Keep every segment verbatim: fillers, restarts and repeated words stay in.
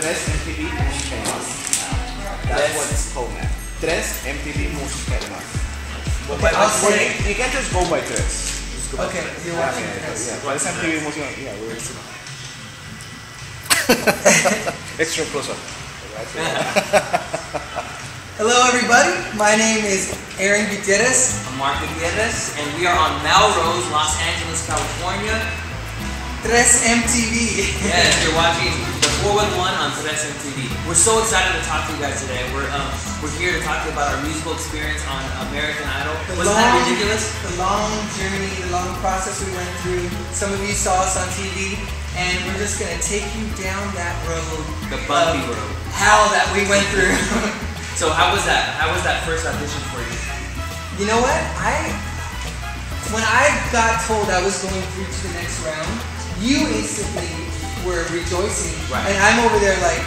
Tres M T V Música y Más. That's what it's called now. Tres M T V Música y Más. But you can't just go by Tres. Just go okay, by Tres. You're watching Tres. Yeah, but it's M T V Música y Más. Yeah, we're extra close up. Hello everybody, my name is Aaron Gutierrez. I'm Mark Gutierrez, and we are on Melrose, Los Angeles, California. Tres M T V. Yes, you're watching the four one one on Tres M T V. We're so excited to talk to you guys today. We're um, we're here to talk to you about our musical experience on American Idol. The Wasn't long, that ridiculous? The long journey, the long process we went through. Some of you saw us on T V, and we're just gonna take you down that road. The bumpy road. How that we went through. So how was that? How was that first audition for you? You know what? I when I got told I was going through to the next round, you instantly were rejoicing, right. And I'm over there like,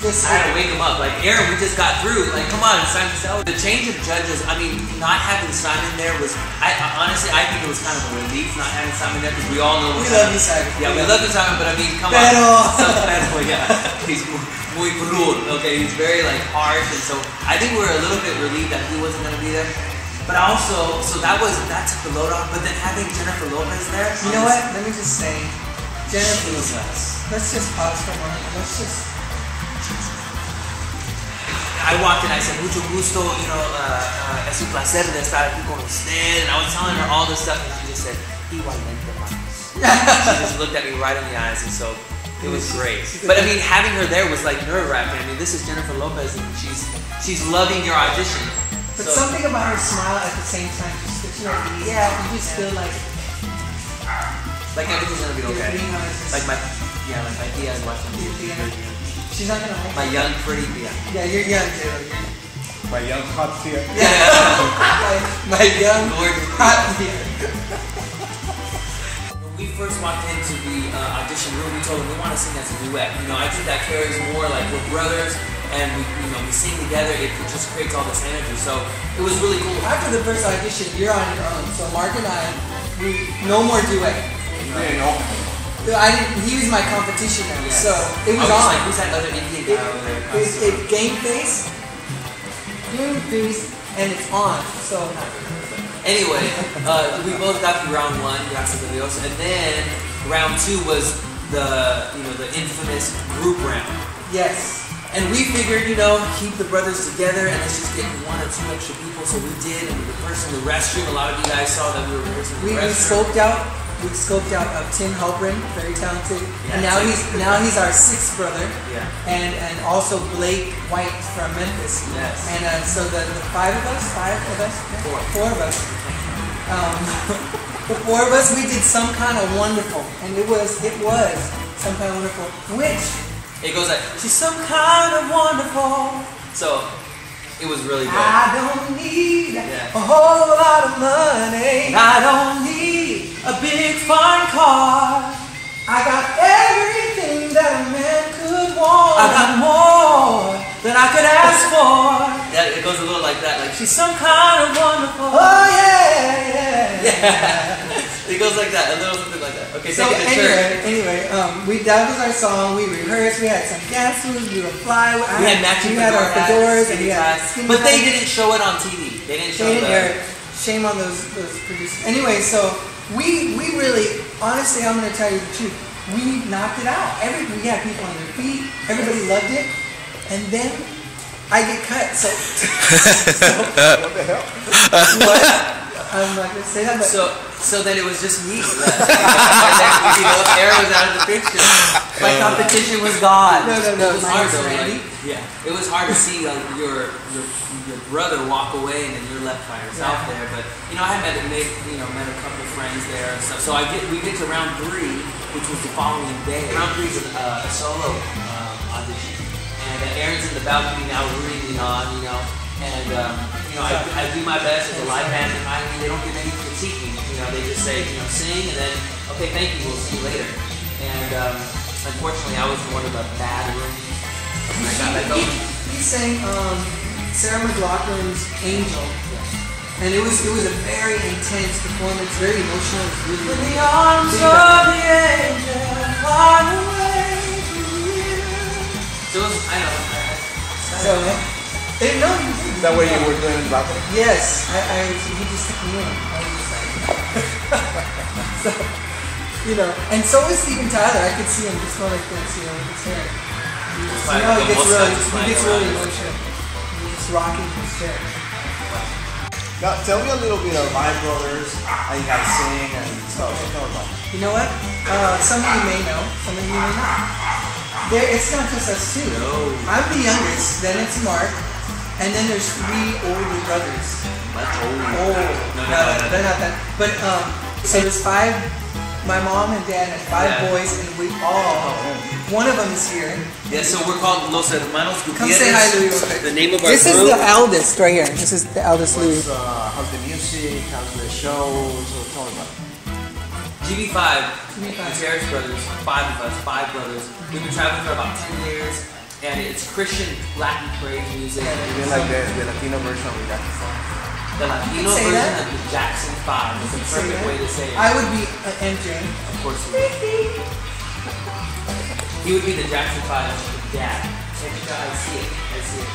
just I had to wake him up, like, Aaron, we just got through, like, come on, it's time to sell. The change of judges, I mean, not having Simon there was, I, I honestly, I think it was kind of a relief not having Simon there, because we all know what we love you, Simon. Yeah, we love you, Simon, but I mean, come pero. on. Pero, yeah, he's muy brutal, okay, he's very, like, harsh, and so I think we were a little bit relieved that he wasn't going to be there. But also, so that was, that took the load off, but then having Jennifer Lopez there. You know what, let me just say, Jennifer Lopez, let's just pause for a moment, let's just. I walked in, I said, mucho gusto, you know, uh, uh, es un placer de estar aquí con usted, and I was telling her all this stuff, and she just said, igualmente, Marcos. She just looked at me right in the eyes, and so it was great. But I mean, having her there was like nerve-wracking. I mean, this is Jennifer Lopez, and she's, she's loving your audition. But so, something about her smile at the same time, just that you're like, yeah, you just feel like... Like everything's gonna be okay. Like my, yeah, like my tia is watching me. She's not gonna like My you. young pretty tia. Yeah, you're young tia. My young hot tia. Yeah. my, my young gorgeous hot tia. When we first walked into the uh, audition room, we told them we want to sing as a duet. You know, I think that carries more like we're brothers. And we, you know, we sing together. It just creates all this energy. So it was really cool. After the first audition, you're on your own. So Mark and I, we no more duet. Yeah, no. I didn't. He was my competition now. Yes. So it was, I was on. Like, who's that other Indian guy over there? It, it, it game face, game face, and it's on. So. Anyway, uh, we both got through round one, gracias a Dios, and then round two was the you know the infamous group round. Yes. And we figured, you know, keep the brothers together and let's just get one or two extra people. So we did, and we rehearsed in the restroom. A lot of you guys saw that we were rehearsing in the we, restroom. We scoped out, we scoped out of Tim Halpern, very talented. Yeah, and now he's now he's our sixth brother. Yeah. And and also Blake White from Memphis. Yes. And uh, so the, the five of us, five of us, four, four of us. Um, the four of us, we did some kind of wonderful, and it was it was some kind of wonderful, which. It goes like, she's some kind of wonderful. So, it was really good. I don't need yeah. a whole lot of money. I don't need a big fine car. I got everything that a man could want. I got more than I could ask for. Yeah, it goes a little like that. Like, she's some kind of wonderful. Oh, yeah, yeah. Yeah. It goes like that, a little something like that. Okay, so anyway, anyway, um, we that was our song. We rehearsed. We had some dance moves. We would fly. We I, had matching fedora fedoras, and we had but they didn't show it on T V. They didn't show it. The... Shame on those those producers. Anyway, so we we really, honestly, I'm gonna tell you the truth. We knocked it out. Every we had people on their feet. Everybody loved it, and then. I get cut, so, so what the hell? What? I'm not gonna say that. But so, so then it was just me. That, you know, Aaron was out of the picture. My competition was gone. No, no, no. It was hard though, like, yeah, it was hard to see like your your your brother walk away and then you're left by yourself yeah. there. But you know, I had met made, you know met a couple of friends there and stuff. So I get we get to round three, which was the following day. Round three is uh, a solo uh, audition. And uh, Aaron's in the balcony now, really on, you know. And um, you know, I, I do my best as a live band behind me. They don't give any critiquing, you know. They just say, you know, sing, and then okay, thank you, we'll see you later. And um, unfortunately, I was in one of the bad rooms. And I got that going. He, he sang um, Sarah McLachlan's "Angel," yeah. And it was it was a very intense performance, very emotional. It was really in the arms of the angel, far away from you. on it. They know you did. Is that what you were doing in the bathroom? Yes. I, I, he just took me in. I was just like... So, you know, and so is Steven Tyler. I could see him just go like this, you know, with his hair. He just, you know, he gets really, he gets really emotional. He's just rocking his chair. Now, tell me a little bit of My Brothers, how you guys sing and stuff. You know what? Uh, some of you may know, some of you may not. There, it's not just us two. No. I'm the youngest, then it's Mark, and then there's three older brothers. Much older. Oh, no, no, no, no, no, they're not that. But, um, so there's five, my mom and dad had five yeah. boys, and we all, one of them is here. Yeah, so we're called Los Hermanos Gutierrez. Come say hi to me real quick. The name of our This group. Is the eldest right here. This is the eldest Luis. Uh, how's the music? How's the shows? Tell me about it. G B five, Gutierrez Brothers, five of us, five brothers. We've been traveling for about two years, and it's Christian Latin praise music. You like the, the Latino version of Jackson five? The Latino version that? Of the Jackson five is the perfect way to say it. I would be an M J. Of course he would. He would be the Jackson five dad. I see it, I see it.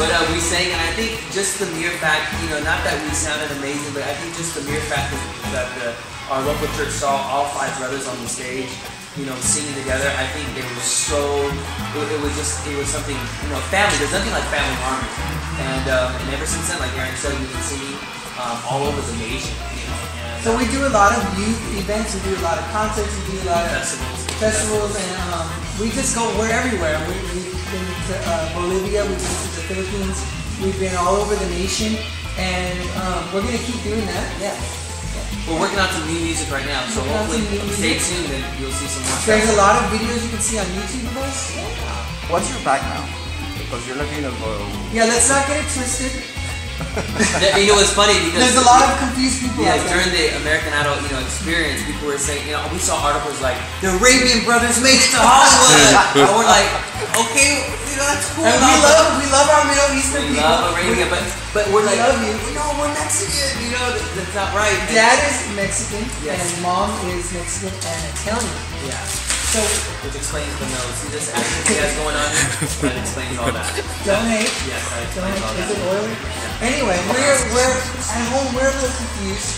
But uh, we sang, and I think just the mere fact, you know, not that we sounded amazing, but I think just the mere fact that the our local church saw all five brothers on the stage, you know, singing together. I think they were so, it, it was just, it was something, you know, family. There's nothing like family harmony. And, um, and ever since then, like Aaron said, we've been singing um, all over the nation, you know. And, so we do a lot of youth events, we do a lot of concerts, we do a lot of festivals, festivals and um, we just go, we're everywhere. We, we've been to uh, Bolivia, we've been to the Philippines, we've been all over the nation, and um, we're going to keep doing that, yeah. We're working on some new music right now, so hopefully stay tuned and you'll see some more stuff. There's a lot of videos you can see on YouTube of us. Yeah. What's your background? Because you're Latino. Yeah, let's not get it twisted. You know, it's funny because there's a lot of confused people. Yeah, during the American Idol, you know, experience, people were saying, you know, we saw articles like the Arabian Brothers made it to Hollywood, and we're like, okay, you know, that's cool. And we love, we love our Middle Eastern people. We love Arabia, but. But we're we like, love you. We know we're Mexican, you know, that's not right. Dad is Mexican, yes. And mom is Mexican and Italian. Yeah. So, which explains the nose. See this accent he has going on here? That explains all that. Don't hate. Yes, that explains all that. Is it oily? Yeah. Anyway, we're, we're, at home we're a little confused.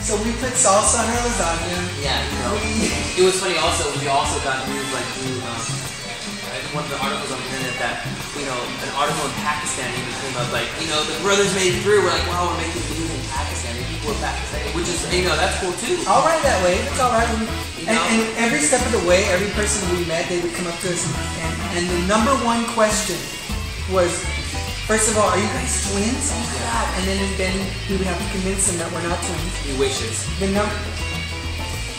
So we put salsa on our lasagna. Yeah, you know. We, it was funny also, we also got news like, you know, one of the articles on the internet that, you know, an article in Pakistan even came up like, you know, the brothers made it through. We're like, wow, we're making videos in Pakistan. And people in Pakistan, which is, you know, that's cool too. All right that way. It's all right. We, you know? and, and every step of the way, every person we met, they would come up to us. And, and the number one question was, first of all, are you guys twins? Oh my God. And then, and then we would have to convince them that we're not twins. He wishes. The, num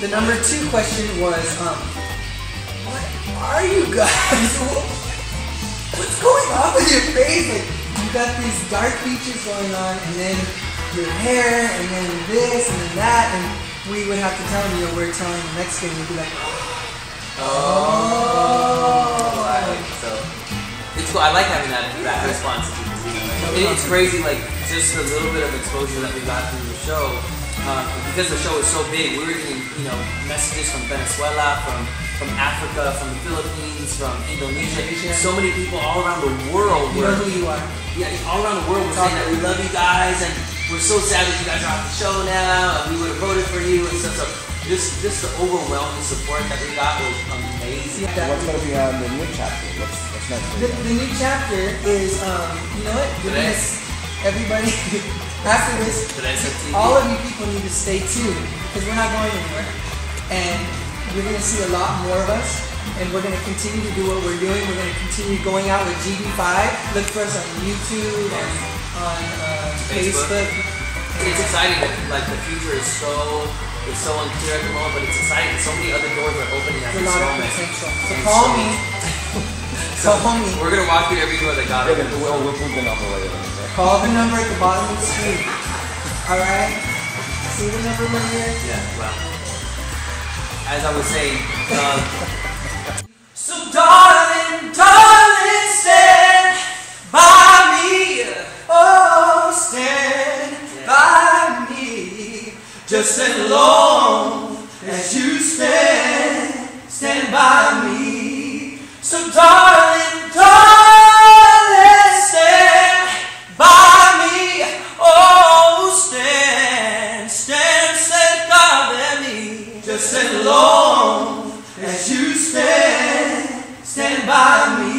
the number two question was, um, what are you guys? What's going on with your face? Like, you got these dark features going on, and then your hair, and then this, and then that, and we would have to tell them, you know, we're telling the Mexican, we'd be like, oh, oh. I think so. It's cool, I like having that, that response. It, it's crazy, like, just a little bit of exposure that we got through the show, uh, because the show is so big, we were getting, you know, messages from Venezuela, from from Africa, from the Philippines, from Indonesia. So many people all around the world. You know who you are. Yeah, all around the world were saying that we love you guys and we're so sad that you guys are off the show now and we would have voted for you and stuff. So just, just the overwhelming support that we got was amazing. Yeah, what's going to be on the new chapter? What's, what's next? The, the new chapter is, um, you know what? Goodness, everybody, after this, all of you people need to stay tuned because we're not going anywhere. And you're going to see a lot more of us, and we're going to continue to do what we're doing. We're going to continue going out with G B five. Look for us on YouTube, and on uh, Facebook. Facebook. It's exciting. Like, the future is so it's so unclear at the moment, but it's exciting. So many other doors are opening at this moment. So call me. So call me. We're going to walk through every door that got us. We'll put the number later. Call the number at the bottom of the screen. All right? See the number right here? Yeah, well. As I was saying, um, so darling, darling, stand by me, oh, stand yeah. by me, just as long as you stand, stand by me, so darling, darling, stand. dami